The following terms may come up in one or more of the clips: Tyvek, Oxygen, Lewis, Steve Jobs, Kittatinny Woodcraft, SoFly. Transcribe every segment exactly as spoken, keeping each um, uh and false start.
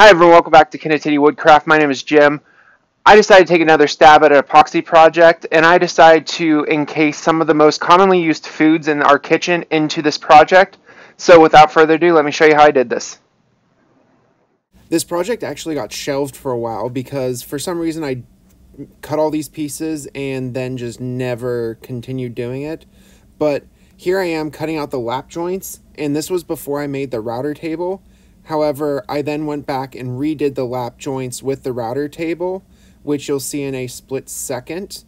Hi everyone, welcome back to Kittatinny Woodcraft. My name is Jim. I decided to take another stab at an epoxy project, and I decided to encase some of the most commonly used foods in our kitchen into this project. So without further ado, let me show you how I did this. This project actually got shelved for a while because for some reason I cut all these pieces and then just never continued doing it. But here I am cutting out the lap joints, and this was before I made the router table. However, I then went back and redid the lap joints with the router table, which you'll see in a split second.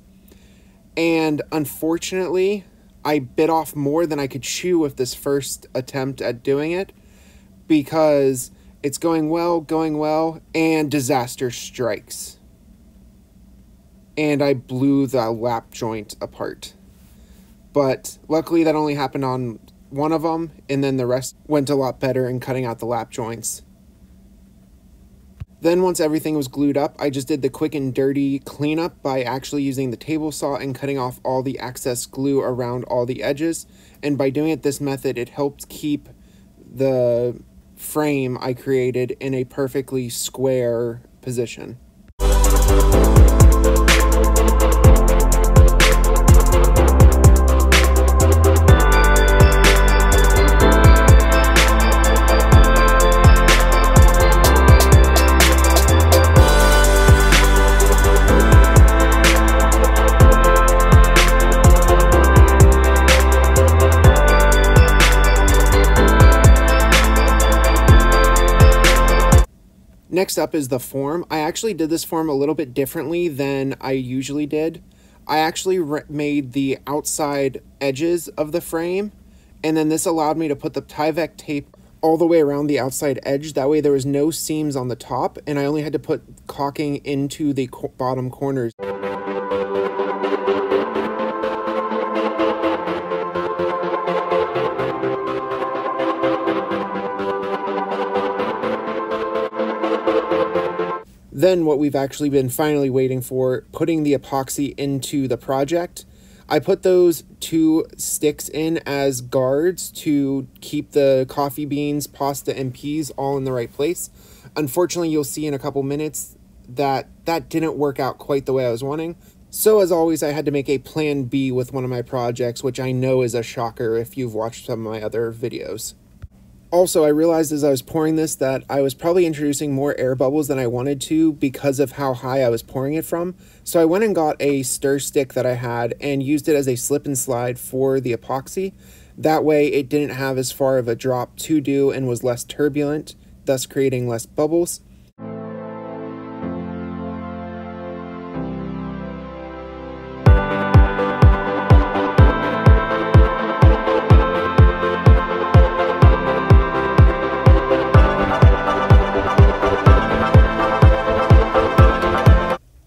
And unfortunately, I bit off more than I could chew with this first attempt at doing it, because it's going well, going well, and disaster strikes. And I blew the lap joint apart. But luckily that only happened on one of them, and then the rest went a lot better in cutting out the lap joints. Then once everything was glued up, I just did the quick and dirty cleanup by actually using the table saw and cutting off all the excess glue around all the edges. And by doing it this method, it helped keep the frame I created in a perfectly square position. Next up is the form. I actually did this form a little bit differently than I usually did. I actually made the outside edges of the frame, and then this allowed me to put the Tyvek tape all the way around the outside edge. That way there was no seams on the top, and I only had to put caulking into the co- bottom corners. Then what we've actually been finally waiting for, putting the epoxy into the project. I put those two sticks in as guards to keep the coffee beans, pasta, and peas all in the right place. Unfortunately, you'll see in a couple minutes that that didn't work out quite the way I was wanting. So as always, I had to make a plan B with one of my projects, which I know is a shocker if you've watched some of my other videos. Also, I realized as I was pouring this that I was probably introducing more air bubbles than I wanted to because of how high I was pouring it from. So I went and got a stir stick that I had and used it as a slip and slide for the epoxy. That way it didn't have as far of a drop to do and was less turbulent, thus creating less bubbles.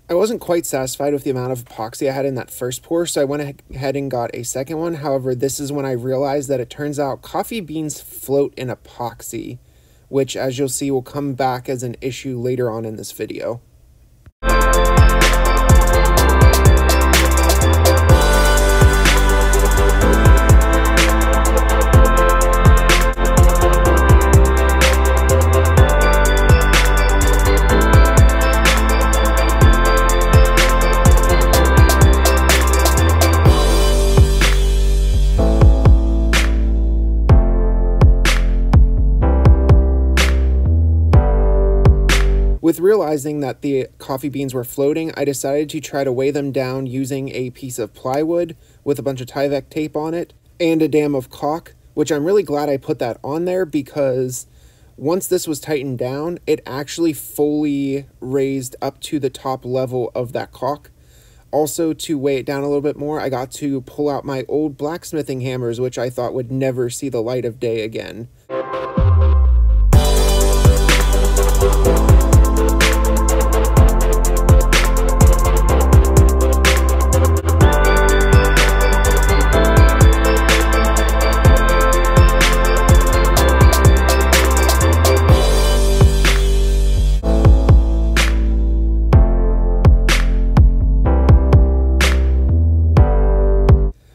I wasn't quite satisfied with the amount of epoxy I had in that first pour, so I went ahead and got a second one. However, this is when I realized that it turns out coffee beans float in epoxy, which, as you'll see, will come back as an issue later on in this video. With realizing that the coffee beans were floating, I decided to try to weigh them down using a piece of plywood with a bunch of Tyvek tape on it and a dam of caulk, which I'm really glad I put that on there because once this was tightened down, it actually fully raised up to the top level of that caulk. Also, to weigh it down a little bit more, I got to pull out my old blacksmithing hammers, which I thought would never see the light of day again.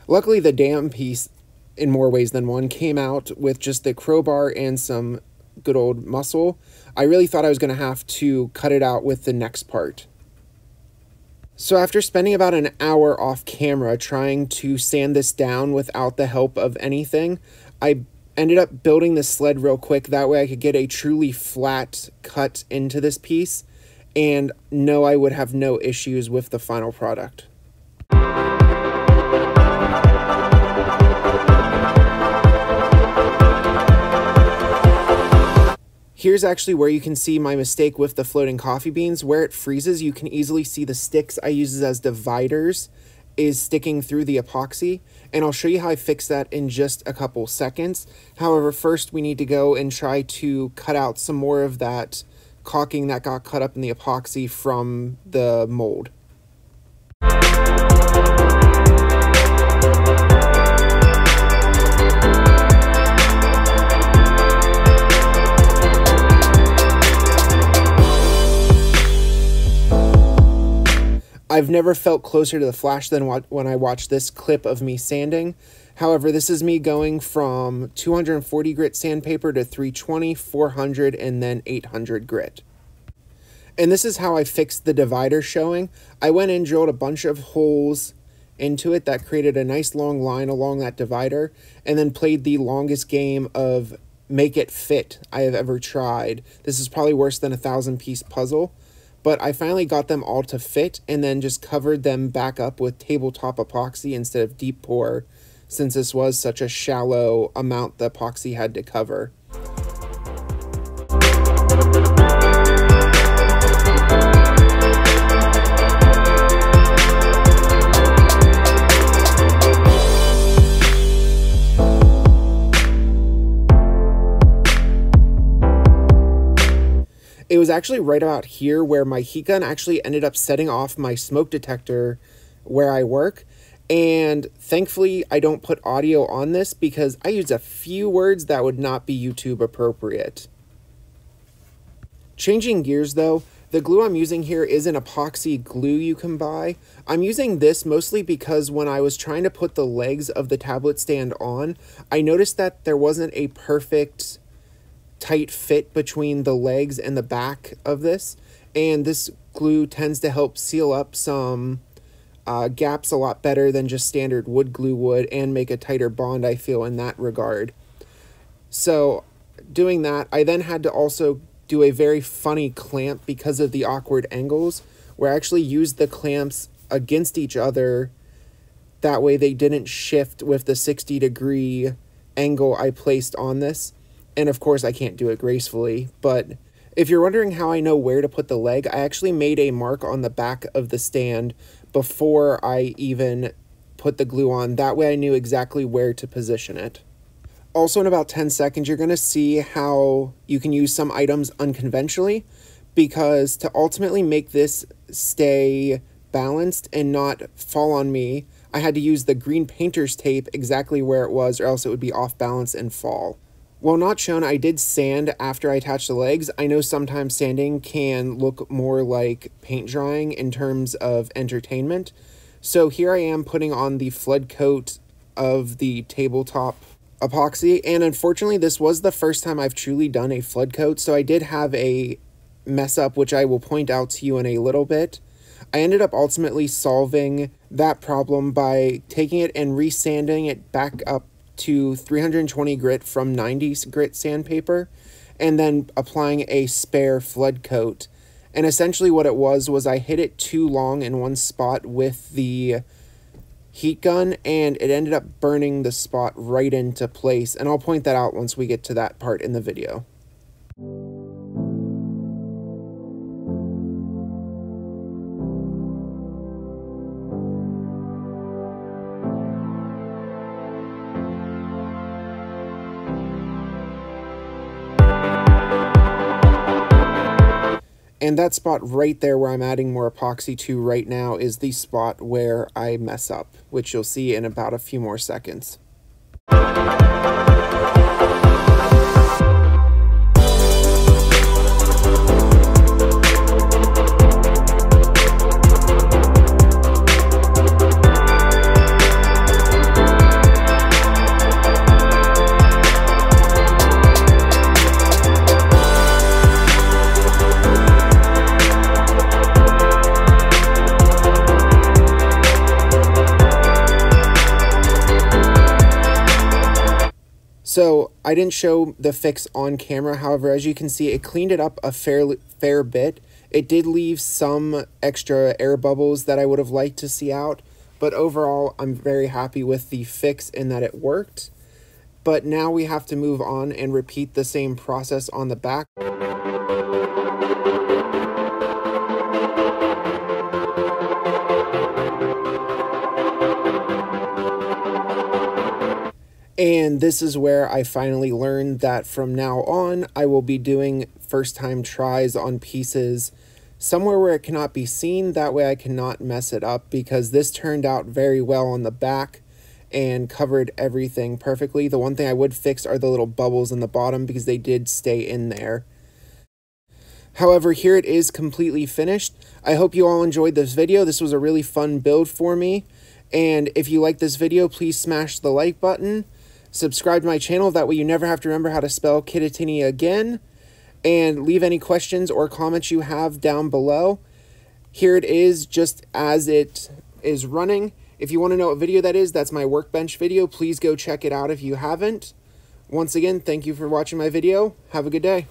Luckily, the dam piece, in more ways than one, came out with just the crowbar and some good old muscle. I really thought I was going to have to cut it out with the next part. So after spending about an hour off camera trying to sand this down without the help of anything, I ended up building this sled real quick. That way I could get a truly flat cut into this piece, and no, I would have no issues with the final product. Here's actually where you can see my mistake with the floating coffee beans. Where it freezes, you can easily see the sticks I use as dividers is sticking through the epoxy, and I'll show you how I fix that in just a couple seconds. However, first we need to go and try to cut out some more of that caulking that got cut up in the epoxy from the mold. I've never felt closer to the flash than when I watched this clip of me sanding. However, this is me going from two hundred forty grit sandpaper to three twenty, four hundred, and then eight hundred grit. And this is how I fixed the divider showing. I went and drilled a bunch of holes into it that created a nice long line along that divider, and then played the longest game of make it fit I have ever tried. This is probably worse than a thousand piece puzzle. But I finally got them all to fit, and then just covered them back up with tabletop epoxy instead of deep pour, since this was such a shallow amount the epoxy had to cover. It was actually right about here where my heat gun actually ended up setting off my smoke detector where I work. And thankfully, I don't put audio on this because I used a few words that would not be YouTube appropriate. Changing gears though, the glue I'm using here is an epoxy glue you can buy. I'm using this mostly because when I was trying to put the legs of the tablet stand on, I noticed that there wasn't a perfect tight fit between the legs and the back of this, and this glue tends to help seal up some uh, gaps a lot better than just standard wood glue would, and make a tighter bond, I feel, in that regard. So doing that, I then had to also do a very funny clamp because of the awkward angles, where I actually used the clamps against each other. That way they didn't shift with the sixty degree angle I placed on this. And of course I can't do it gracefully, but if you're wondering how I know where to put the leg, I actually made a mark on the back of the stand before I even put the glue on. That way I knew exactly where to position it. Also, in about ten seconds, you're going to see how you can use some items unconventionally, because to ultimately make this stay balanced and not fall on me, I had to use the green painter's tape exactly where it was, or else it would be off balance and fall. While not shown, I did sand after I attached the legs. I know sometimes sanding can look more like paint drying in terms of entertainment. So here I am putting on the flood coat of the tabletop epoxy. And unfortunately, this was the first time I've truly done a flood coat. So I did have a mess up, which I will point out to you in a little bit. I ended up ultimately solving that problem by taking it and resanding it back up to three hundred twenty grit from ninety grit sandpaper, and then applying a spare flood coat. And essentially what it was was I hit it too long in one spot with the heat gun, and it ended up burning the spot right into place, and I'll point that out once we get to that part in the video. And that spot right there where I'm adding more epoxy to right now is the spot where I mess up, which you'll see in about a few more seconds. So I didn't show the fix on camera. However, as you can see, it cleaned it up a fairly fair bit. It did leave some extra air bubbles that I would have liked to see out, but overall I'm very happy with the fix in that it worked. But now we have to move on and repeat the same process on the back. And this is where I finally learned that from now on, I will be doing first time tries on pieces somewhere where it cannot be seen. That way I cannot mess it up, because this turned out very well on the back and covered everything perfectly. The one thing I would fix are the little bubbles in the bottom, because they did stay in there. However, here it is completely finished. I hope you all enjoyed this video. This was a really fun build for me. And if you like this video, please smash the like button. Subscribe to my channel, that way you never have to remember how to spell Kittatinny again. And leave any questions or comments you have down below. Here it is just as it is running. If you want to know what video that is, that's my workbench video. Please go check it out if you haven't. Once again, thank you for watching my video. Have a good day.